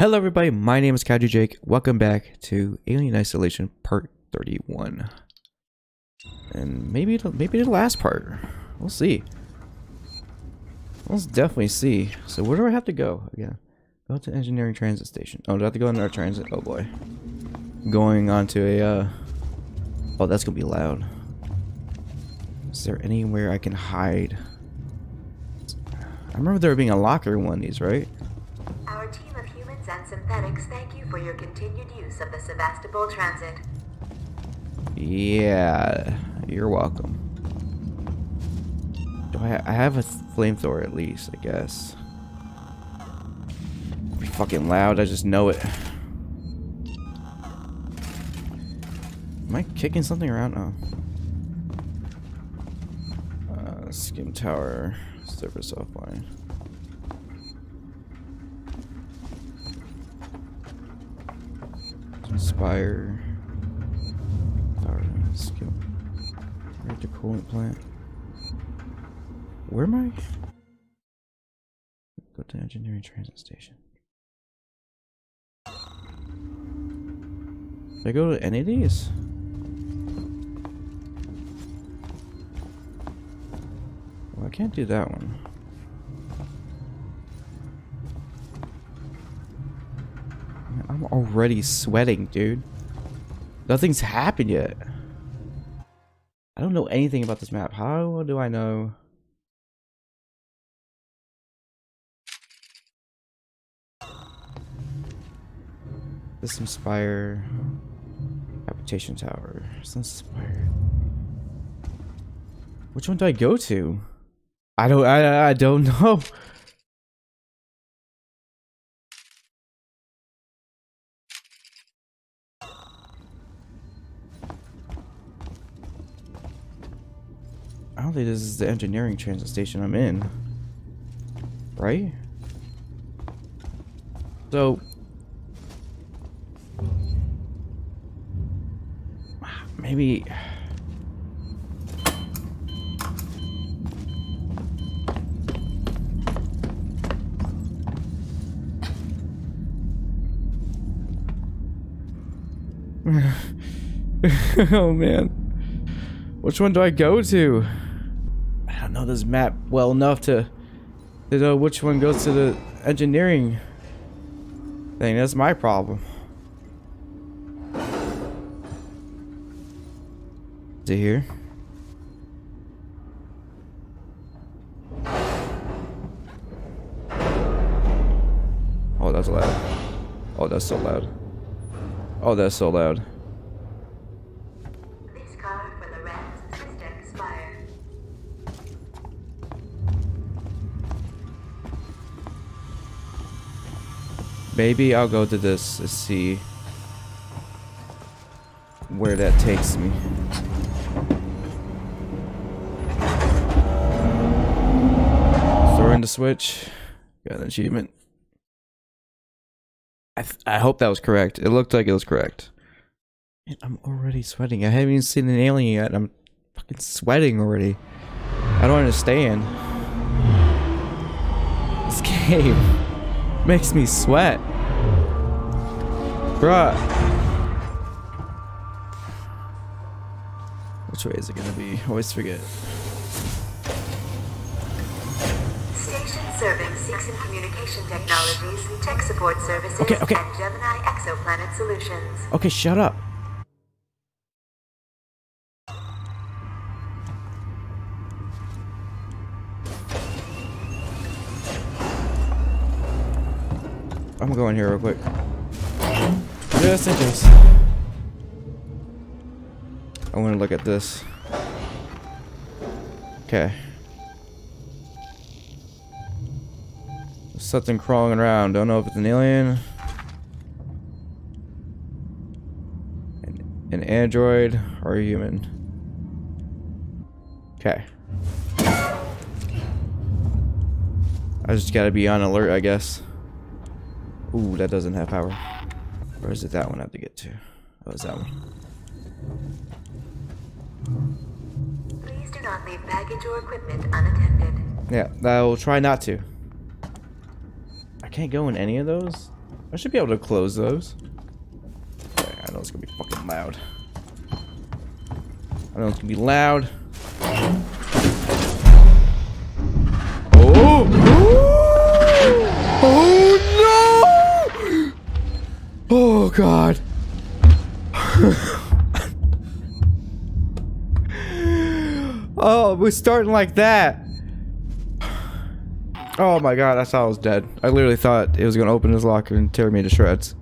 Hello everybody, my name is KaijuJake. Welcome back to Alien Isolation Part 31. And maybe the last part. We'll see. Let's definitely see. So where do I have to go again? Go to engineering transit station. Oh, do I have to go in our transit? Oh boy. Going on to a oh, that's gonna be loud. Is there anywhere I can hide? I remember there being a locker in one of these, right? Our team of humans and synthetics thank you for your continued use of the Sevastopol transit. Yeah, you're welcome. Do I have a flamethrower at least, I guess. It'd be fucking loud, I just know it. Am I kicking something around now? Skim tower, service offline. Inspire. Torrens. Skill. Right to coolant plant. Where am I? Go to engineering transit station. Did I go to any of these? Well, I can't do that one. I'm already sweating, dude. Nothing's happened yet. I don't know anything about this map. How do I know? This Inspire. Habitation Tower. This Inspire. Which one do I go to? I don't know. I don't think this is the engineering transit station I'm in, right? So, maybe oh man, which one do I go to? I don't know this map well enough to know which one goes to the engineering thing. That's my problem. Is it here? Oh, that's loud. Oh, that's so loud. Oh, that's so loud. Maybe I'll go to this to see where that takes me. Throw in the switch. Got an achievement. I hope that was correct. It looked like it was correct. Man, I'm already sweating. I haven't even seen an alien yet. I'm fucking sweating already. I don't understand. This game makes me sweat, bruh. Which way is it gonna be? Always forget. Station serving Seegson Communication Technologies, Tech Support Services, okay. And Gemini Exoplanet Solutions. Okay, shut up. I'm going here real quick. Just in case. I want to look at this. Okay. There's something crawling around. Don't know if it's an alien, an android, or a human. Okay. I just gotta be on alert, I guess. Ooh, that doesn't have power. Or is it that one I have to get to? Oh, it's that one. Please do not leave baggage or equipment unattended. Yeah, I will try not to. I can't go in any of those? I should be able to close those. Okay, I know it's gonna be fucking loud. I know it's gonna be loud. Oh! Oh no! Oh god! Oh, we're starting like that. Oh my god, I thought I was dead. I literally thought it was gonna open his locker and tear me to shreds.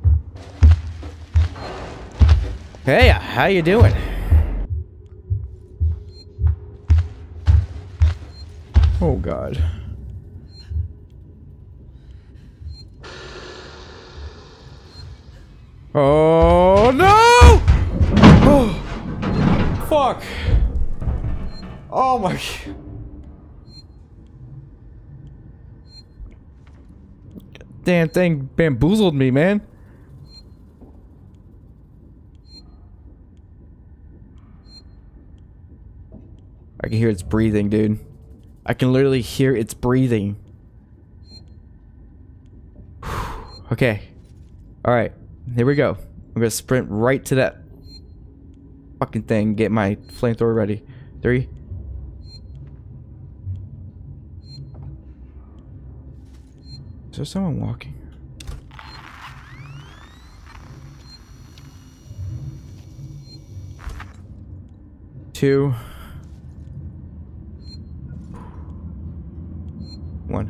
Hey, how you doing? Oh god. Oh no! Oh, fuck! Oh my god. Damn thing bamboozled me, man. I can hear its breathing, dude. I can literally hear its breathing. Okay. Alright. Here we go. I'm gonna sprint right to that fucking thing. Get my flamethrower ready. 3. Is there someone walking? Two. One.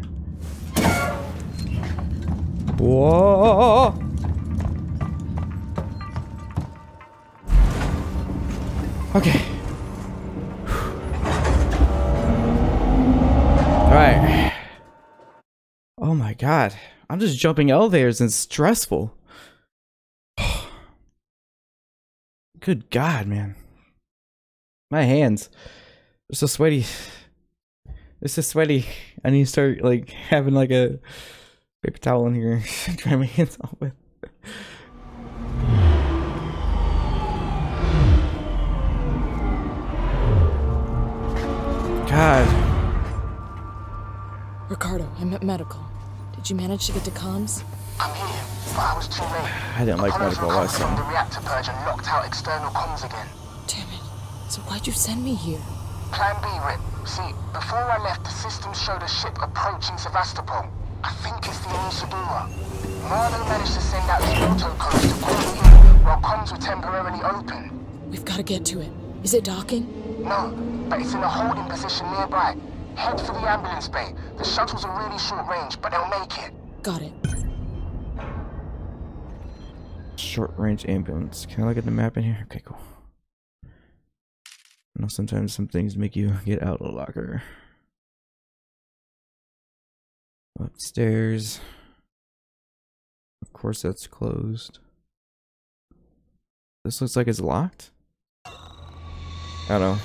Whoa! Okay. All right. Oh my god, I'm just jumping elevators and it's stressful. Good god, man. My hands. They're so sweaty. It's so sweaty. I need to start like having like a paper towel in here and dry my hands off with. God. Ricardo, I'm at medical. Did you manage to get to comms? I'm here, but I was too late. I didn't like medical last time. The reactor purge and knocked out external comms again. Damn it. So why'd you send me here? Plan B, Rip. See, before I left, the system showed a ship approaching Sevastopol. I think it's the Anesidora. Marlo managed to send out the autocodes to call it in while comms were temporarily open. We've got to get to it. Is it docking? No, but it's in a holding position nearby. Head for the ambulance bay. The shuttles are really short range, but they'll make it. Got it. Short range ambulance. Can I look at the map in here? Okay, cool. I know sometimes some things make you get out of the locker. Upstairs. Of course that's closed. This looks like it's locked? I don't know.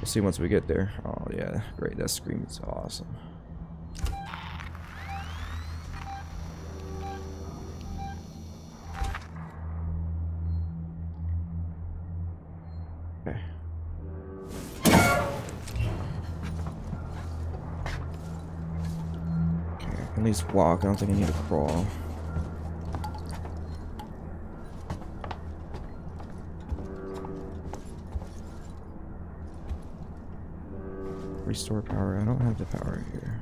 We'll see once we get there. Oh yeah, great, that scream is awesome. Okay. Okay, I can at least walk, I don't think I need to crawl. Restore power. I don't have the power here.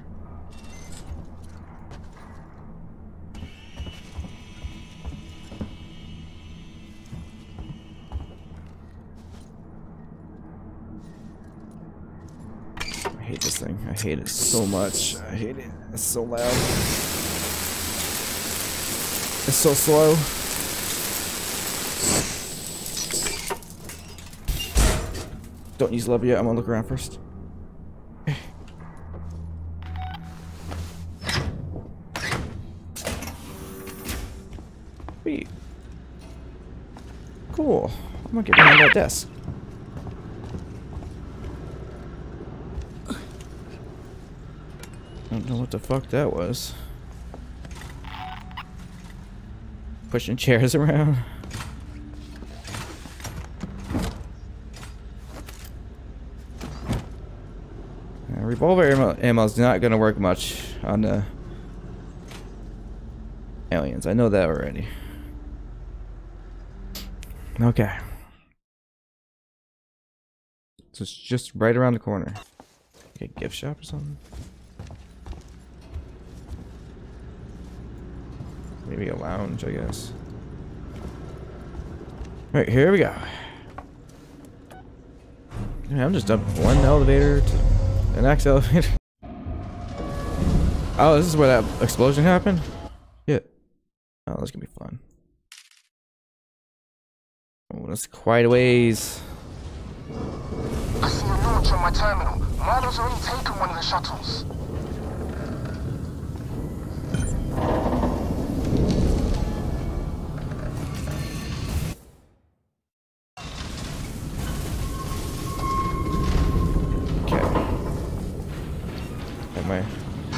I hate this thing. I hate it so much. I hate it. It's so loud. It's so slow. Don't use lever yet. I'm gonna look around first. Cool. I'm gonna get behind that desk. I don't know what the fuck that was. Pushing chairs around. Revolver ammo is not gonna work much on the aliens. I know that already. Okay. So it's just right around the corner. Like a gift shop or something? Maybe a lounge, I guess. Alright, here we go. I'm just up one elevator to the next elevator. Oh, this is where that explosion happened? Yeah. Oh, that's gonna be fun. Oh, that's quite a ways. I see a launch on my terminal. Milo's already taken one of the shuttles.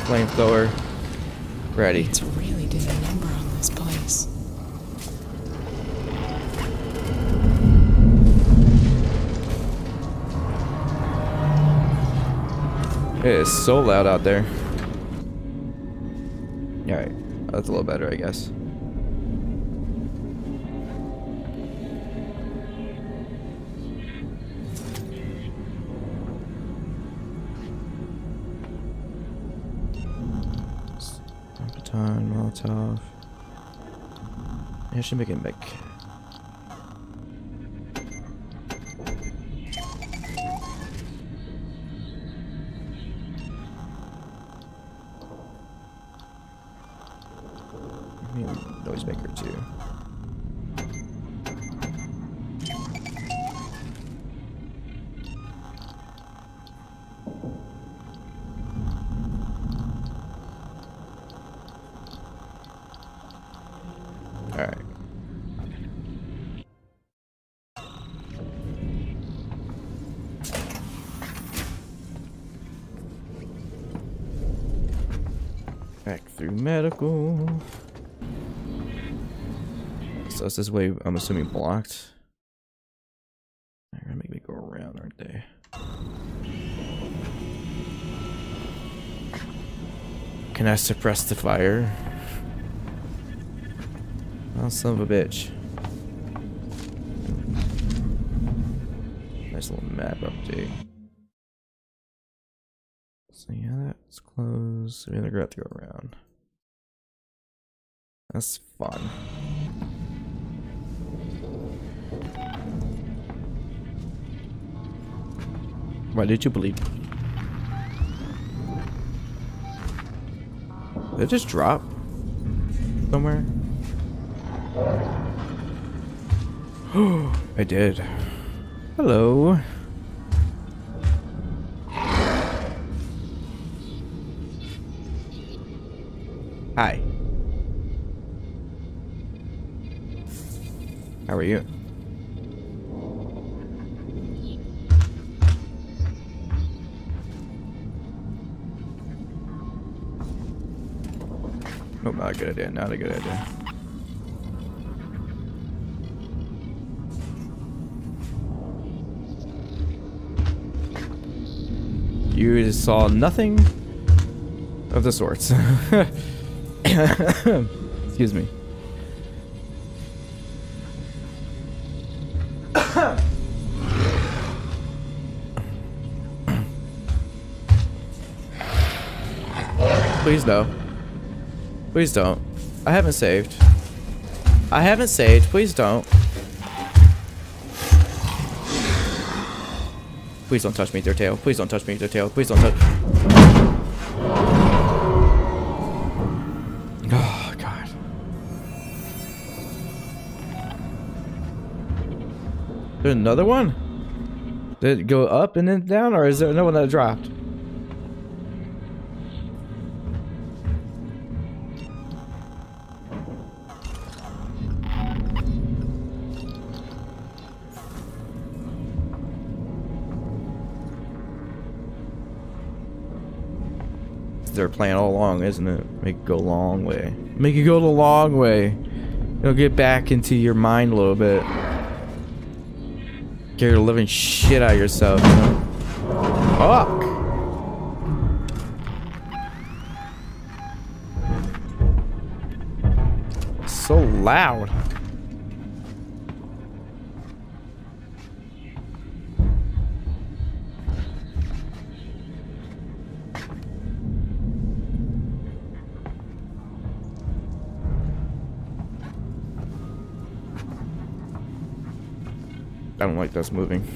Flamethrower ready. It's really did a number on this place. It is so loud out there. Alright, that's a little better, I guess. Molotov. I should make it back. I need a noisemaker too. Medical. So it's this way, I'm assuming, blocked. They're gonna make me go around, aren't they? Can I suppress the fire? Oh, son of a bitch. Nice little map update. So yeah, that's closed. We're gonna have to go around. That's fun. Why did you believe? Did it just drop somewhere? I did. Hello. Hi. How are you? Oh, not a good idea, not a good idea. You just saw nothing of the sorts. Excuse me. Please no. Please don't. I haven't saved. I haven't saved. Please don't. Please don't touch me with your tail. Please don't touch me with your tail. Please don't touch. Oh God. There's another one? Did it go up and then down, or is there another one that dropped? Their plan all along, isn't it? Make it go a long way. Make it go the long way. It'll get back into your mind a little bit. Get the living shit out of yourself, you know? Fuck! It's so loud. I don't like this moving.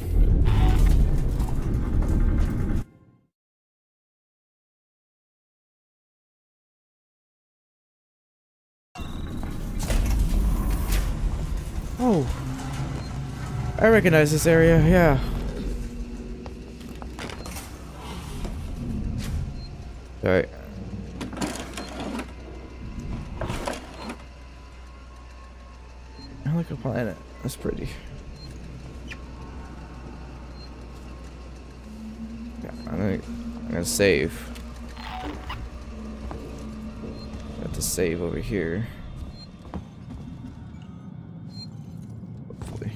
Oh, I recognize this area, yeah. All right. I like a planet, that's pretty. I'm gonna save. Got to save over here. Hopefully.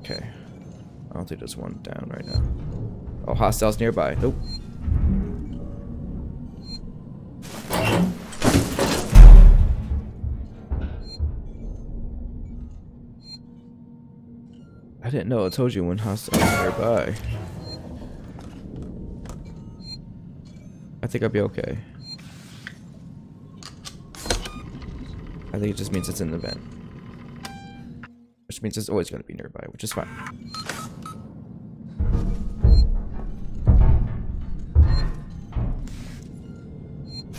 Okay. I don't think there's one down right now. Oh, hostiles nearby. Nope. I didn't know. I told you when hostiles nearby. I think I'll be okay. I think it just means it's an event, which means it's always going to be nearby, which is fine.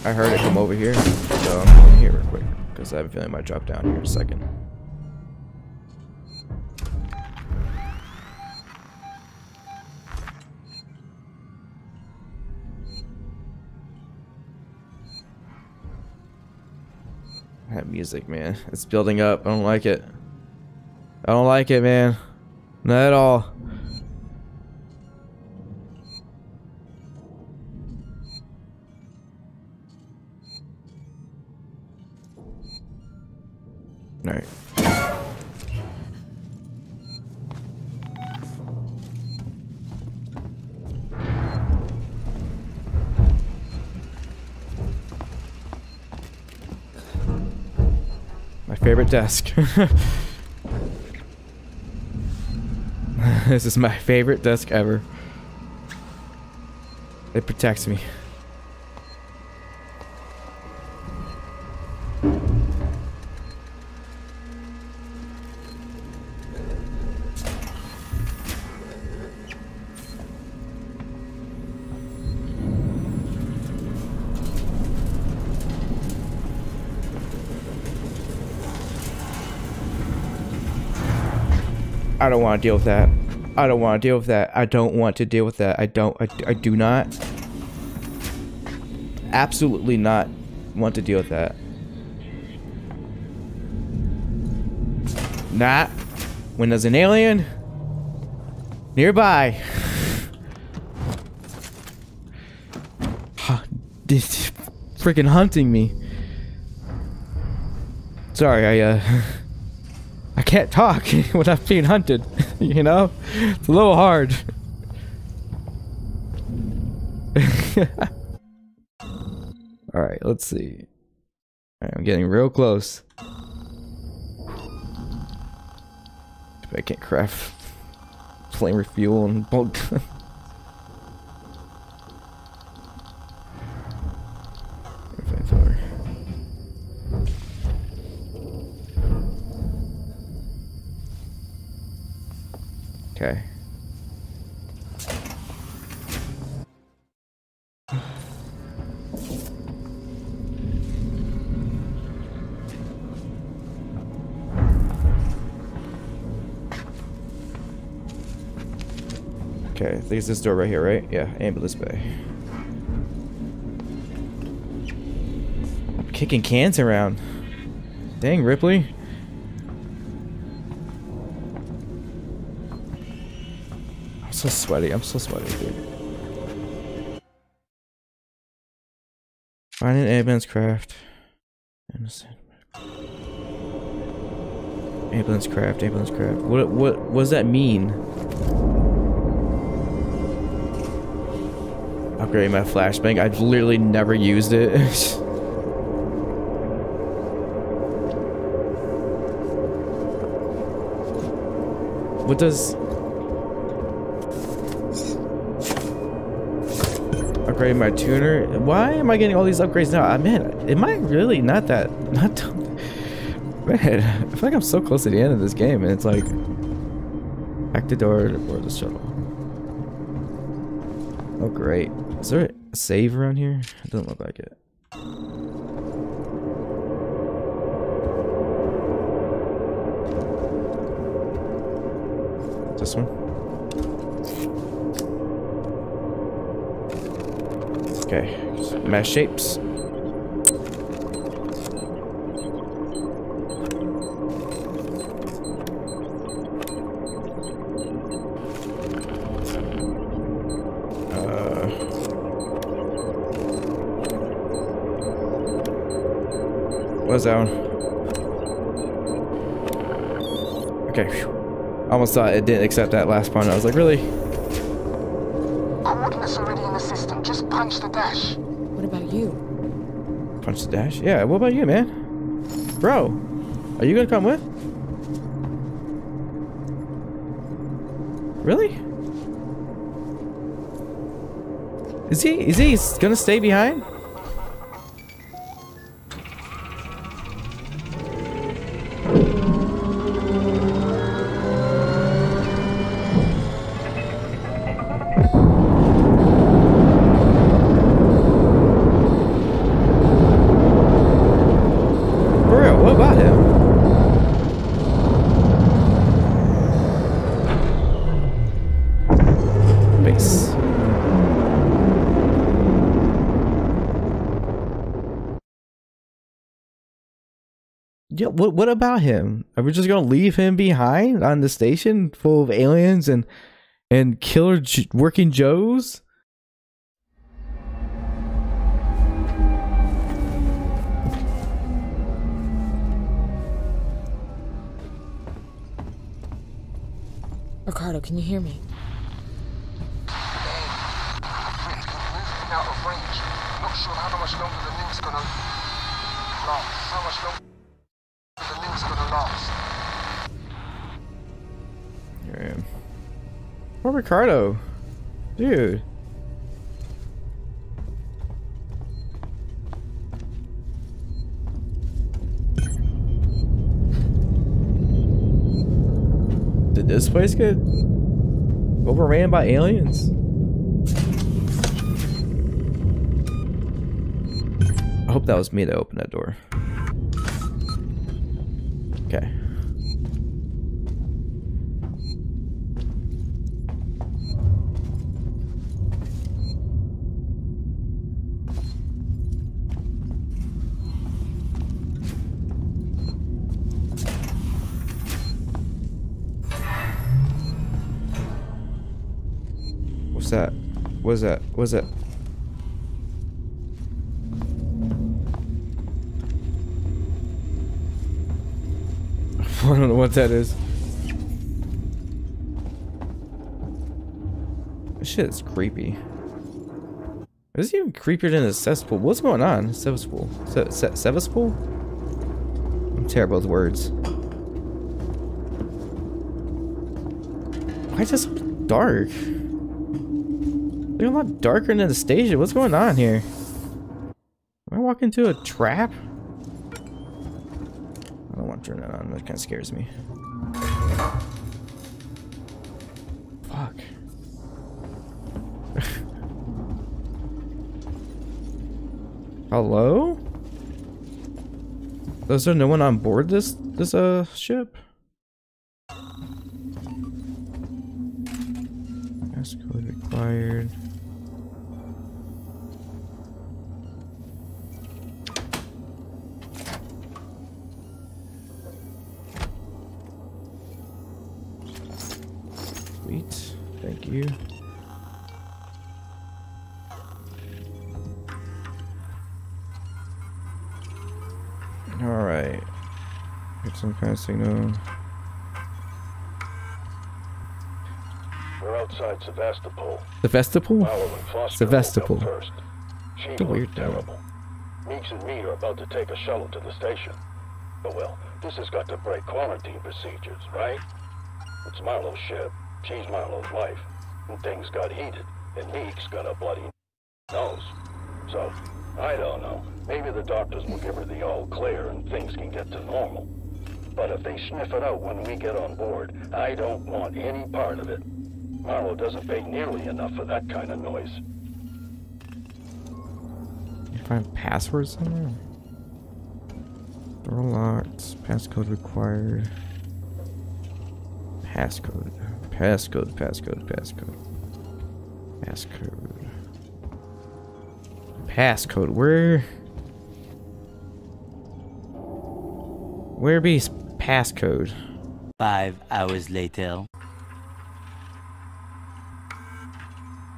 I heard it come over here, so I'm going here real quick because I have a feeling I might drop down here in a second. That music, man. It's building up. I don't like it. I don't like it, man. Not at all. Alright. Favorite desk. This is my favorite desk ever. It protects me. I don't want to deal with that. I don't want to deal with that. I don't want to deal with that. I do not. Absolutely not want to deal with that. Not when there's an alien nearby. This freaking hunting me. Sorry, I can't talk when I'm being hunted, you know? It's a little hard. Alright, let's see. Alright, I'm getting real close. I can't craft flame refuel and bolt gun. Okay. Okay, I think it's this door right here, right? Yeah, ambulance bay. I'm kicking cans around. Dang, Ripley. So sweaty. I'm so sweaty, dude. Find an ambulance craft. Ambulance craft. Ambulance craft. What does that mean? upgrading my flashbang. I've literally never used it. What does upgrading my tuner? Why am I getting all these upgrades now? I mean, am I really not that man? I feel like I'm so close to the end of this game, and it's like back the door or the shuttle. Oh great! Is there a save around here? It doesn't look like it. This one. Okay. Mass shapes. What's that one? Okay. Whew. Almost thought it didn't accept that last one. I was like, really? I'm looking at somebody in the system. Just punch the dash. What about you? Punch the dash? Yeah, what about you, man? Bro, are you gonna come with? Really? Is he gonna stay behind? Yeah, what about him? Are we just gonna leave him behind on the station full of aliens and killer working Joes? Ricardo, can you hear me? Out of range. Not sure how much longer the link's gonna last. How much longer? Poor Ricardo, dude. Did this place get overran by aliens? I hope that was me that opened that door. Okay. What's that? What's that? What's that? I don't know what that is. This shit is creepy. This is even creepier than a cesspool. What's going on? Sevastopol. Sevastopol? I'm terrible with words. Why is it so dark? They're a lot darker than the station. What's going on here? Am I walking into a trap? Turn that on, that kind of scares me. Fuck. Hello? Is there no one on board this ship? That's code required. You. All right. Get some kind of signal. We're outside outside Sevastopol. Sevastopol? Sevastopol. It's a weird terrible. Meeks and me are about to take a shuttle to the station. But well, this has got to break quarantine procedures, right? It's Marlowe's ship. She's Marlowe's wife. And things got heated. And Meeks got a bloody nose. So, I don't know. Maybe the doctors will give her the all clear and things can get to normal. But if they sniff it out when we get on board, I don't want any part of it. Marlowe doesn't pay nearly enough for that kind of noise. You find passwords somewhere? Door locked. Passcode required. Passcode. Passcode. Passcode. Passcode. Passcode. Passcode. Where be passcode? 5 hours later.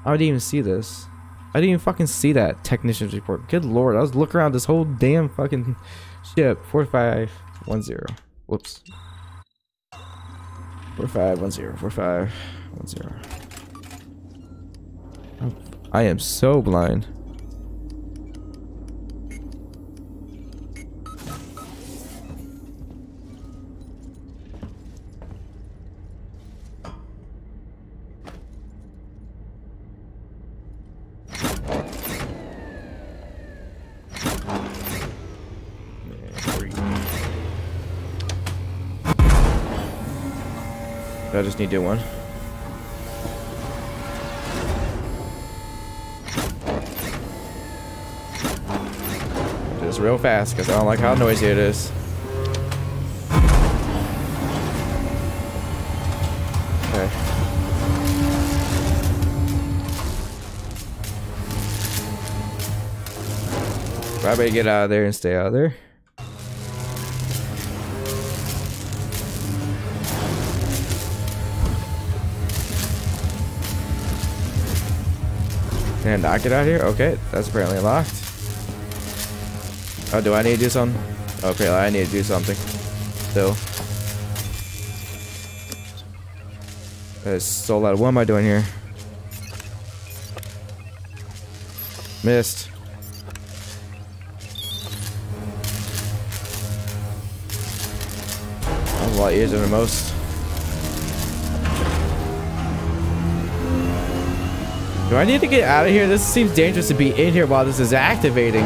I didn't even see this. I didn't even fucking see that technician's report. Good lord, I was looking around this whole damn fucking ship. 4510. Whoops. 4510. 4510. I am so blind. I just need to do one. Do this real fast because I don't like how noisy it is. Okay. Probably get out of there and stay out of there. Can I knock it out here? Okay, that's apparently locked. Oh, do I need to do something? Okay, I need to do something. Still. That is so loud. What am I doing here? Missed. That was a lot easier than most. Do I need to get out of here? This seems dangerous to be in here while this is activating.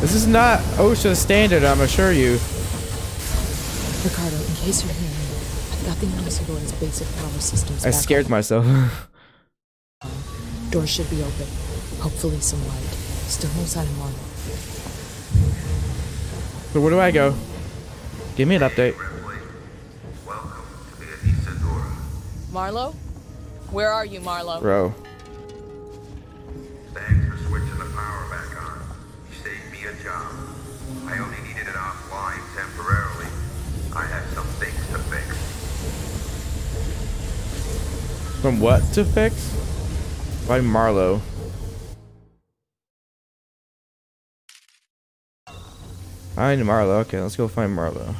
This is not OSHA standard, I'm assure you. Ricardo, in case you're hearing me, I've got the Anesidora basic power systems. I scared myself. Door should be open. Hopefully some light. Still no sign of Marlowe. So where do I go? Give me an update. Marlowe? Where are you, Marlowe? Bro. Thanks for switching the power back on. You saved me a job. I only needed it offline temporarily. I have some things to fix. Some what to fix? By Marlowe. Find Marlowe. Okay, let's go find Marlowe.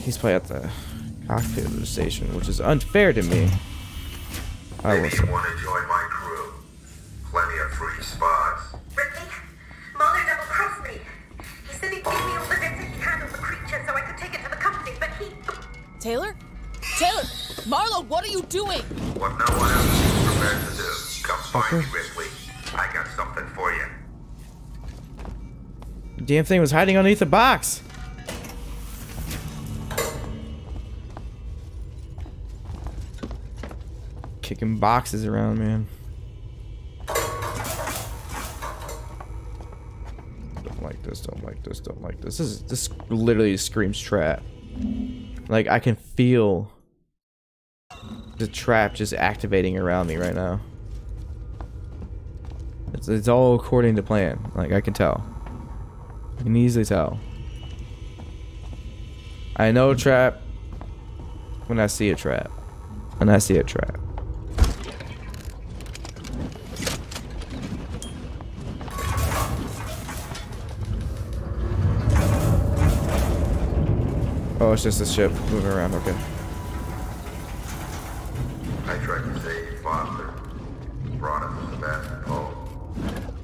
He's probably at the cockpit of the station, which is unfair to me. Maybe you want to join my crew. Plenty of free spots. Ricky, Mahler double-crossed me. He said he'd give me all the bits that he had on the creature so I could take it to the company, but he... Taylor? Taylor! Marlowe, what are you doing? What no one else is prepared to do. Come find me, Ripley. I got something for you. The damn thing was hiding underneath the box. Kicking boxes around, man. Don't like this, don't like this, don't like this. This literally screams trap. Like, I can feel the trap just activating around me right now. It's all according to plan. Like, I can tell. I can easily tell. I know a trap when I see a trap. When I see a trap. Oh, it's just the ship moving around. Okay. I tried to save Foster. Brought him to Sevastopol.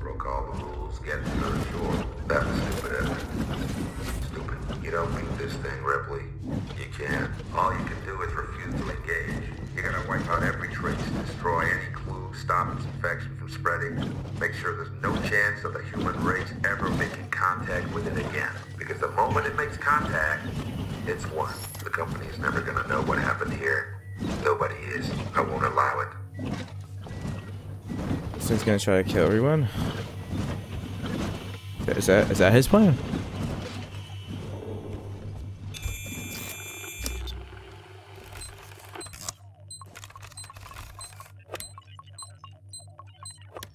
Broke all the rules, getting to the shore. That was stupid, Evan. Stupid. You don't beat this thing, Ripley. You can't. All you can do is refuse to engage. You're gonna wipe out every trace, destroy any clue, stop this infection from spreading, make sure there's no chance of the human race ever making contact with it again. Because the moment it makes contact, it's won. The company's never gonna know what happened here. Nobody is. I won't allow it. This thing's gonna try to kill everyone. Is that his plan?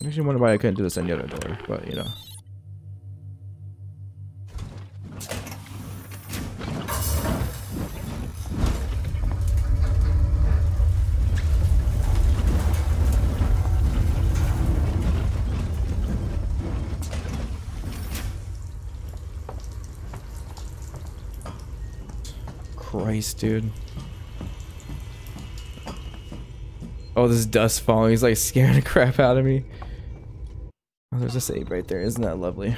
I actually wonder why I couldn't do this on the other door, but you know. Christ, dude. Oh, this dust falling is like scaring the crap out of me. Oh, there's a save right there. Isn't that lovely?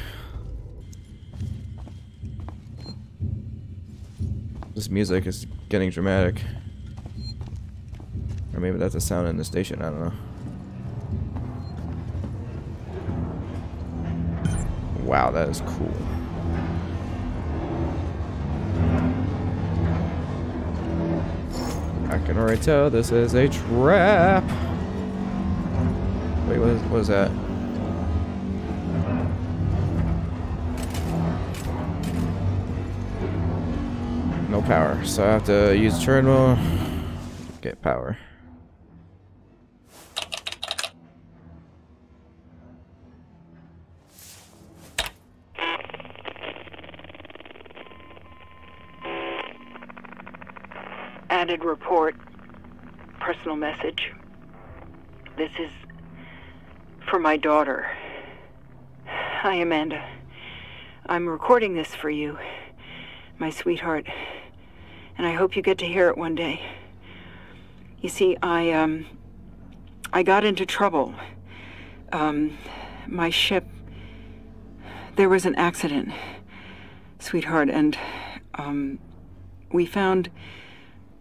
This music is getting dramatic. Or maybe that's a sound in the station. I don't know. Wow, that is cool. I can already tell this is a trap. Wait, what is that? No power, so I have to use terminal. Get power. Added report. Personal message. This is for my daughter. Hi, Amanda. I'm recording this for you, my sweetheart. And I hope you get to hear it one day. You see, I got into trouble. My ship, there was an accident, sweetheart, and we found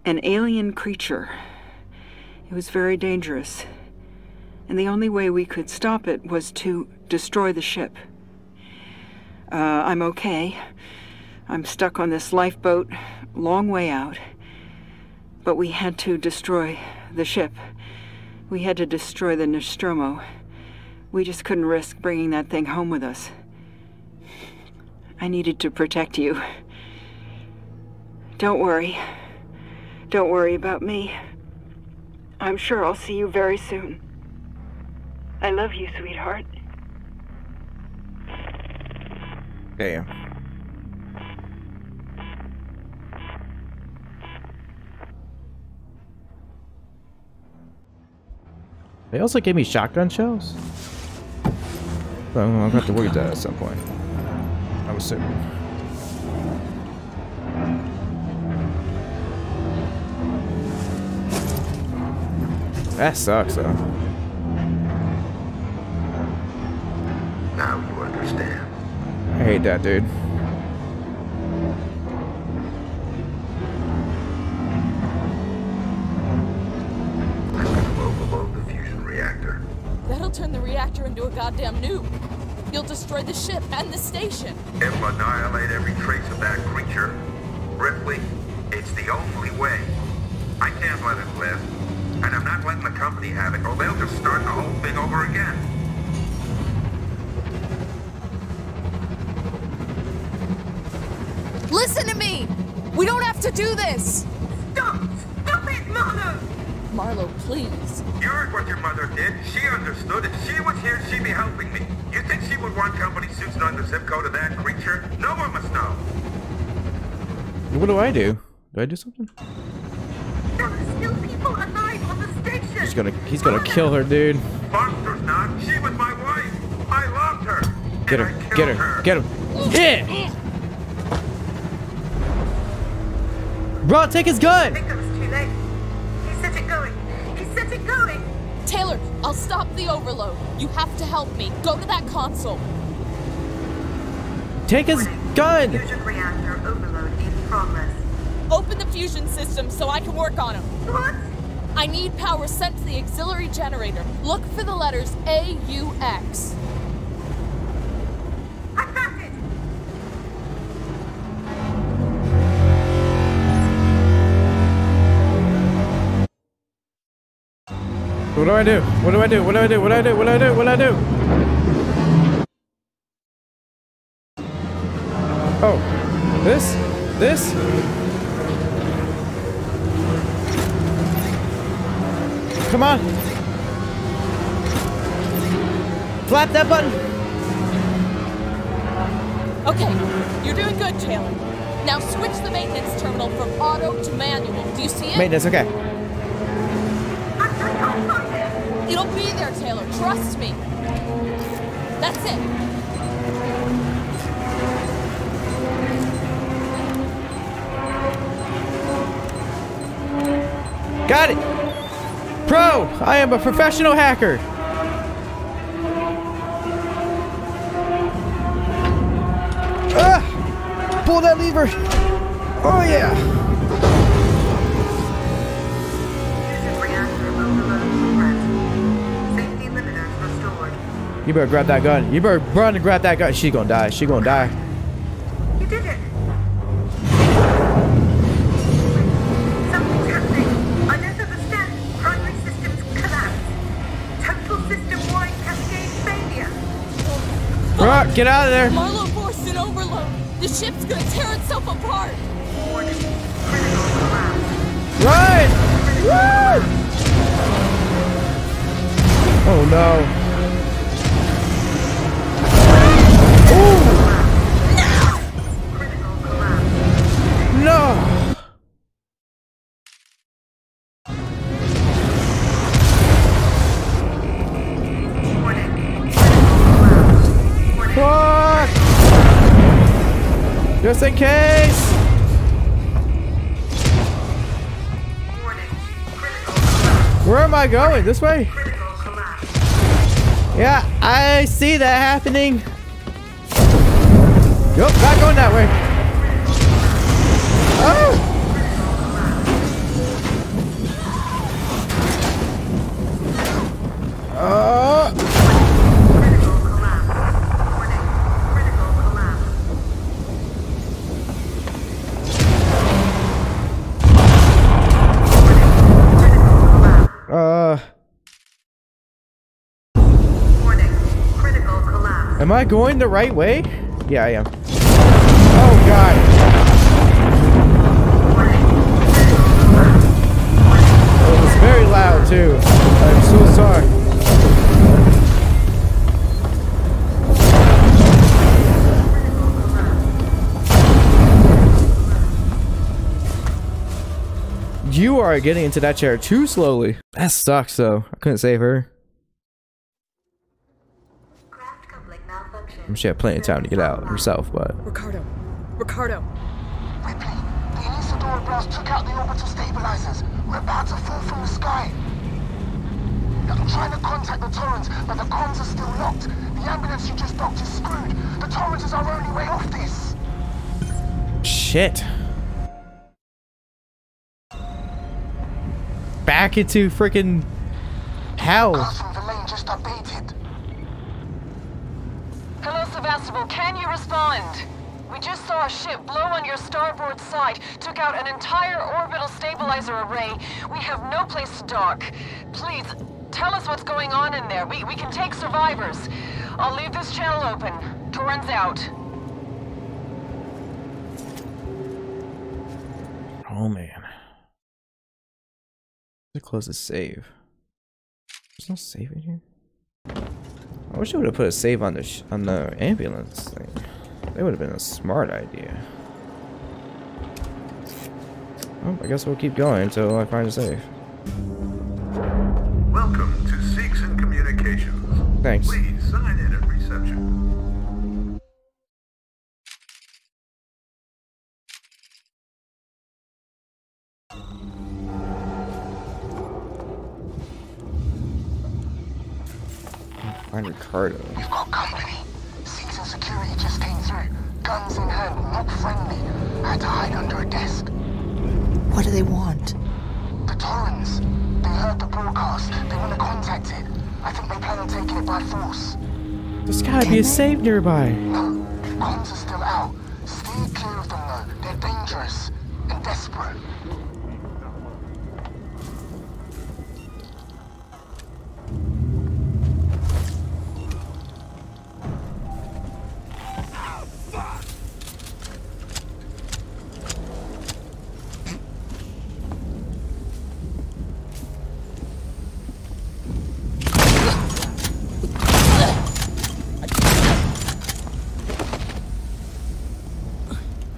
an alien creature. It was very dangerous. And the only way we could stop it was to destroy the ship. I'm okay. I'm stuck on this lifeboat, long way out. But we had to destroy the ship. We had to destroy the Nostromo. We just couldn't risk bringing that thing home with us. I needed to protect you. Don't worry. Don't worry about me. I'm sure I'll see you very soon. I love you, sweetheart. Damn. They also gave me shotgun shells? So I'm gonna have to work that at some point, I'm assuming. That sucks, though. Now you understand. I hate that, dude. Goddamn noob. You'll destroy the ship and the station. It'll annihilate every trace of that creature. Ripley, it's the only way. I can't let it live. And I'm not letting the company have it, or they'll just start the whole thing over again. Listen to me! We don't have to do this! Stop it, Mother! Marlo, please. You heard what your mother did. She understood. If she was here, she'd be helping me. You think she would want company suits on the zip code of that creature? No one must know. What do I do? Do I do something? There are still people alive on the station. He's gonna kill her, dude. Foster's not. She was my wife. I loved her. Get her. Get her. Get him. Yeah. Bro, take his gun! I think it was too late. He said it going. He said it going! Taylor, I'll stop the overload. You have to help me. Go to that console. Take his gun! Fusion reactor overload in progress. Open the fusion system so I can work on him. What? I need power sent to the auxiliary generator. Look for the letters AUX. I found it! What do I do? What do I do? What do I do? What do I do? What do I do? What do I do? Oh. This? This? Come on. Flap that button. Okay. You're doing good, Taylor. Now switch the maintenance terminal from auto to manual. Do you see it? Maintenance, okay. It'll be there, Taylor. Trust me. That's it. Got it! Pro! I am a professional hacker! Ah! Pull that lever! Oh yeah! You better grab that gun. You better run and grab that gun. She gonna die. She gonna die. Rock, get out of there! Marlow forced an overload. The ship's gonna tear itself apart. Run! Run! Oh no! Ooh. Just in case! Where am I going? This way? Yeah, I see that happening. Nope, not going that way. Oh! Oh! Am I going the right way? Yeah, I am. Oh god. It was very loud too. I'm so sorry. You are getting into that chair too slowly. That sucks though. I couldn't save her. I'm sure I had plenty of time to get out herself, but... Ricardo! Ripley, the Anesidora blast took out the orbital stabilizers. We're about to fall from the sky. I'm trying to contact the Torrens, but the comms are still locked. The ambulance you just docked is screwed. The Torrens is our only way off this. Shit. Back into freaking hell. Hello, Sevastopol. Can you respond? We just saw a ship blow on your starboard side. Took out an entire orbital stabilizer array. We have no place to dock. Please, tell us what's going on in there. We can take survivors. I'll leave this channel open. Torrens out. Oh, man. To close the save. There's no save in here? I wish I would have put a save on the ambulance thing. That would have been a smart idea. Well, I guess we'll keep going until I find a save. Welcome to Seegson Communications. Thanks. Please sign in at reception. Find Ricardo. You've got company. Seegson security just came through. Guns in hand, not friendly. Had to hide under a desk. What do they want? The Torrens. They heard the broadcast. They want to contact it. I think they plan on taking it by force. There's gotta be a save nearby. No, the comms are still out. Stay clear of them though. They're dangerous and desperate.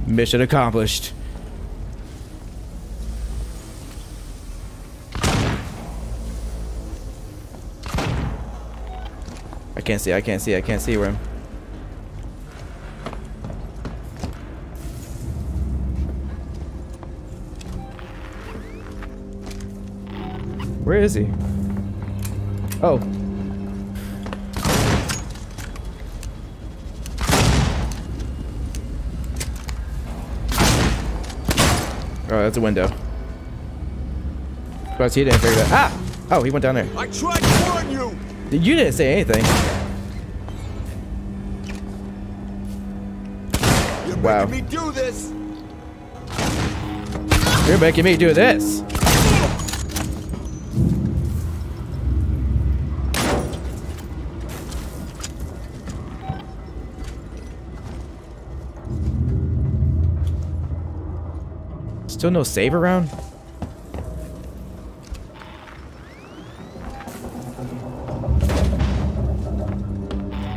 Mission accomplished. I can't see, I can't see, I can't see where I'm. Where is he? Oh. Oh, that's a window. But he didn't figure that. Ah! Oh, he went down there. I tried to warn you. You didn't say anything. You're wow. Making me do this. You're making me do this. Still no save around?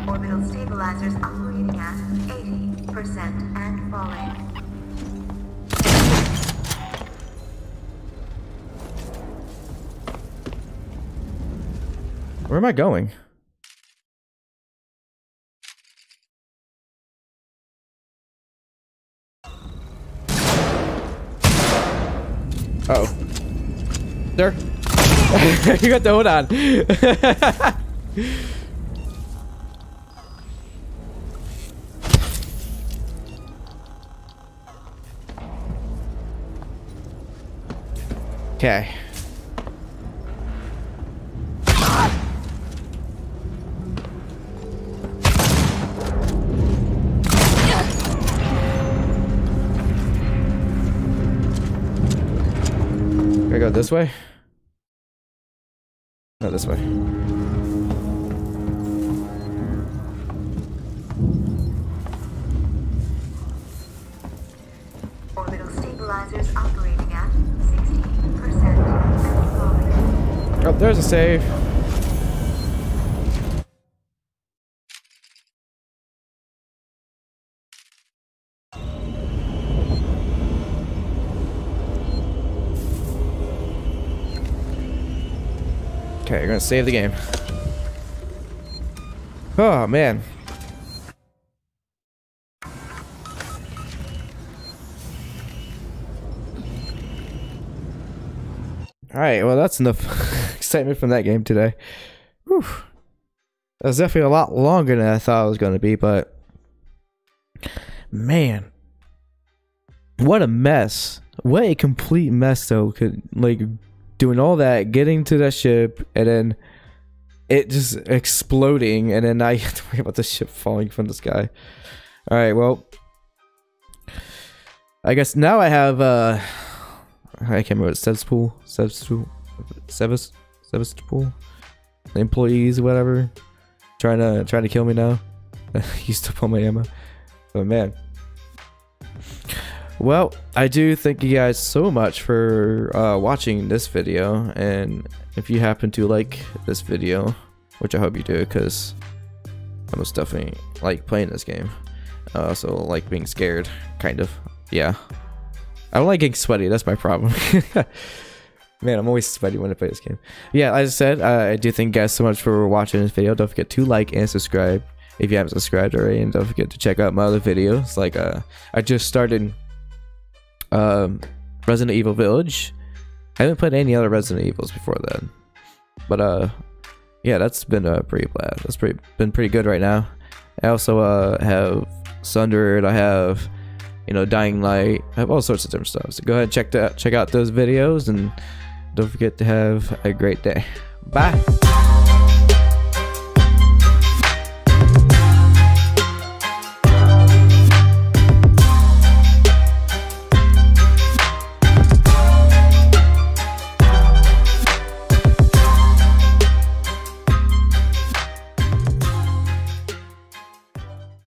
Orbital stabilizers operating at 80% and falling. Where am I going? Uh oh. Sir? You got the hood on. Okay. Go this way? No, this way. Orbital stabilizers operating at 60%. Oh, there's a save. Okay, you're gonna save the game. Oh man. Alright, well that's enough excitement from that game today. Whew. That was definitely a lot longer than I thought it was gonna be, but man. What a mess. What a complete mess though, could like doing all that, getting to that ship, and then it just exploding, and then I have to worry about the ship falling from the sky. Alright, well, I guess now I have, I can't remember what it's, Sevastopol? Employees, whatever, trying to kill me now. I used up all my ammo, but man. Well, I do thank you guys so much for watching this video, and if you happen to like this video, which I hope you do, because I most definitely like playing this game. I also like being scared, kind of. Yeah. I don't like getting sweaty, that's my problem. Man, I'm always sweaty when I play this game. Yeah, as I said, I do thank you guys so much for watching this video. Don't forget to like and subscribe if you haven't subscribed already, and don't forget to check out my other videos. Like, I just started... Resident Evil Village. I haven't played any other Resident Evils before then, but yeah, that's been a pretty blast. That's been pretty good right now. I also have Sundered. I have, you know, Dying Light. I have all sorts of different stuff. So go ahead and check out those videos, and don't forget to have a great day. Bye.